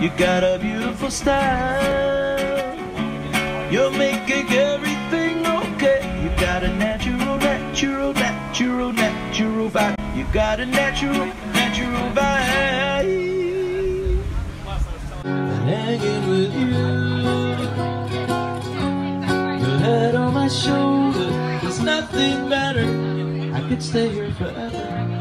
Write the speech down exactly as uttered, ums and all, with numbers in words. You got a beautiful style. You're making everything okay. You got a natural, natural, natural, natural vibe. You got a natural, natural vibe. I'm hanging with you. Your head on my shoulder. There's nothing better. I could stay here forever.